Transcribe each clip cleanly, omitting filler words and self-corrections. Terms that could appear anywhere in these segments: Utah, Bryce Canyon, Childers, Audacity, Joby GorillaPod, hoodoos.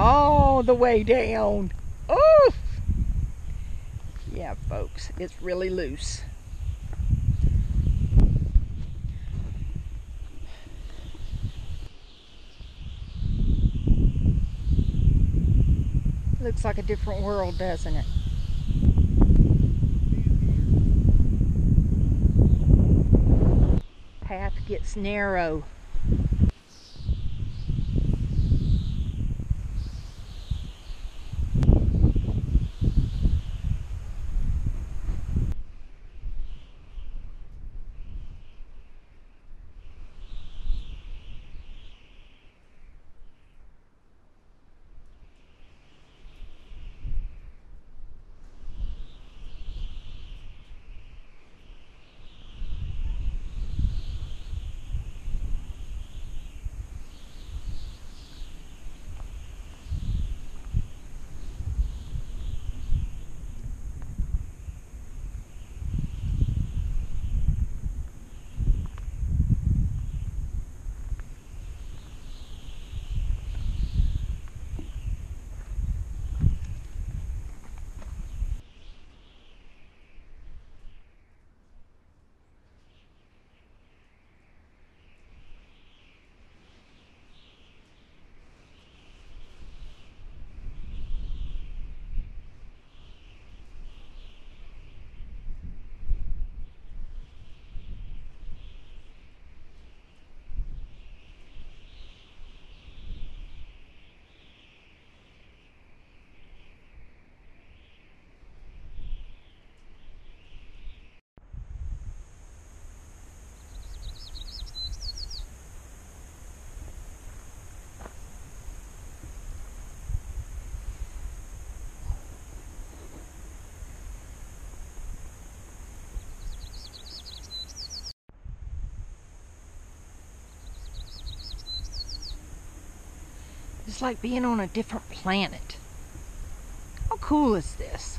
all the way down. Oof! Yeah, folks, it's really loose. Looks like a different world, doesn't it? Path gets narrow. It's like being on a different planet. How cool is this?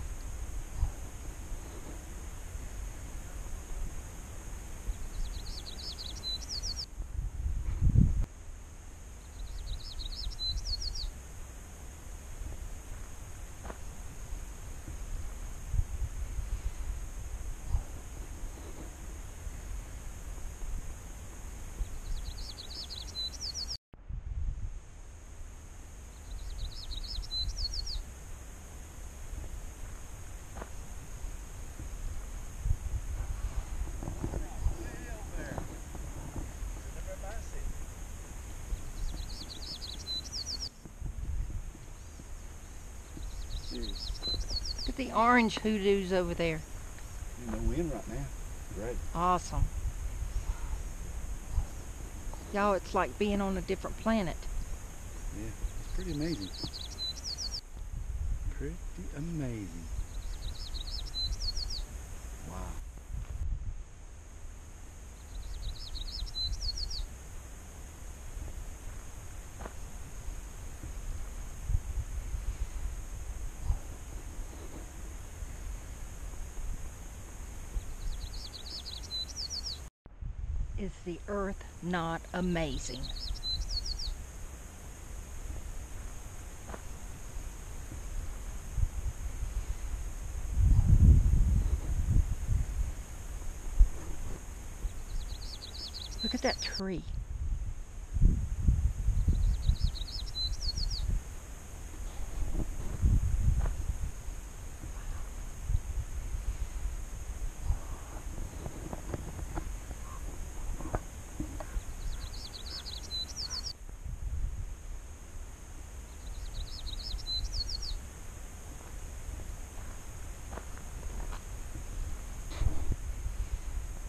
Look at the orange hoodoos over there. No wind right now. Great. Awesome. Y'all, it's like being on a different planet. Yeah, it's pretty amazing. Pretty amazing. Wow. Is the earth not amazing? Look at that tree.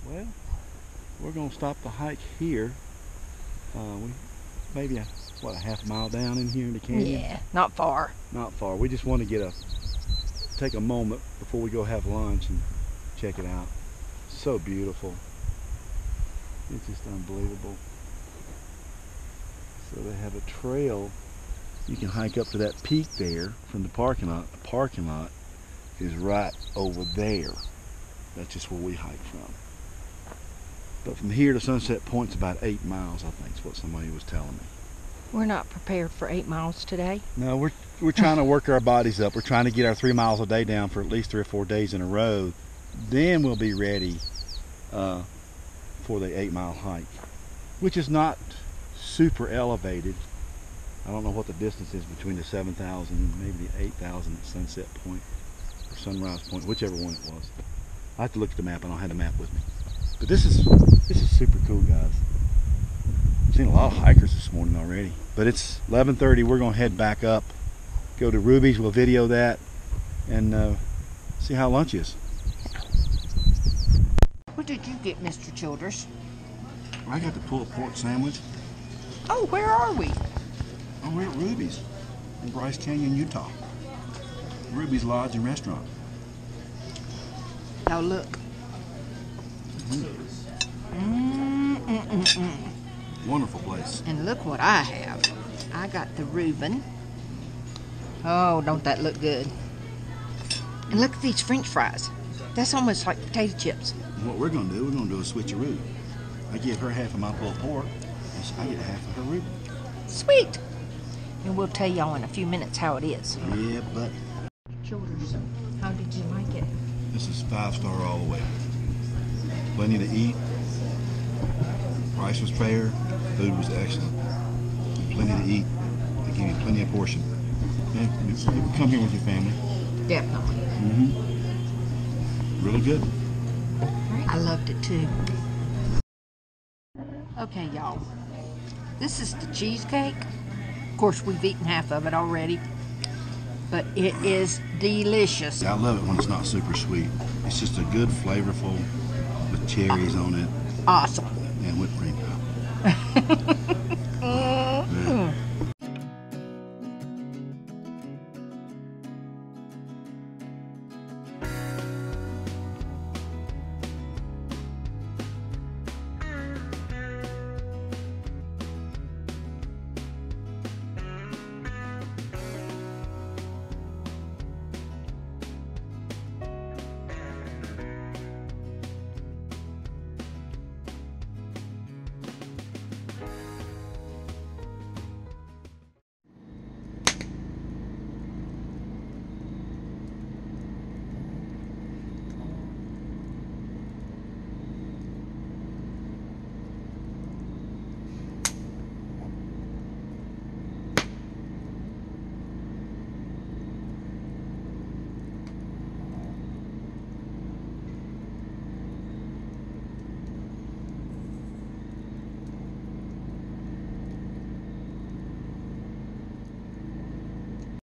Well, we're going to stop the hike here. We maybe a half mile down in here in the canyon. Yeah, not far. Not far. We just want to take a moment before we go have lunch and check it out. So beautiful. It's just unbelievable. So they have a trail. You can hike up to that peak there from the parking lot. The parking lot is right over there. That's just where we hike from. But from here to Sunset Point's about 8 miles, I think, is what somebody was telling me. We're not prepared for 8 miles today. No, we're trying to work our bodies up. We're trying to get our 3 miles a day down for at least 3 or 4 days in a row. Then we'll be ready for the 8 mile hike, which is not super elevated. I don't know what the distance is between the 7,000, maybe the 8,000 at Sunset Point or Sunrise Point, whichever one it was. I have to look at the map. I don't have the map with me. But this is super cool, guys. I've seen a lot of hikers this morning already. But it's 11:30. We're gonna head back up, go to Ruby's. We'll video that and see how lunch is. What did you get, Mr. Childers? I got the pulled pork sandwich. Oh, where are we? Oh, we're at Ruby's in Bryce Canyon, Utah. Ruby's Lodge and Restaurant. Now look. Wonderful place. And look what I have. I got the Reuben. Oh, don't that look good? And look at these French fries. That's almost like potato chips. And what we're going to do a switcheroo. I give her half of my pulled pork, and I get half of her Reuben. Sweet. And we'll tell y'all in a few minutes how it is. Yeah, but Childers, how did you like it? This is 5-star all the way. Plenty to eat. Price was fair. Food was excellent. Plenty to eat. They give you plenty of portion. And you can come here with your family. Definitely. Mm-hmm. Really good. I loved it too. Okay, y'all. This is the cheesecake. Of course, we've eaten half of it already, but it is delicious. I love it when it's not super sweet. It's just a good flavorful with cherries on it. Awesome. And whipped cream.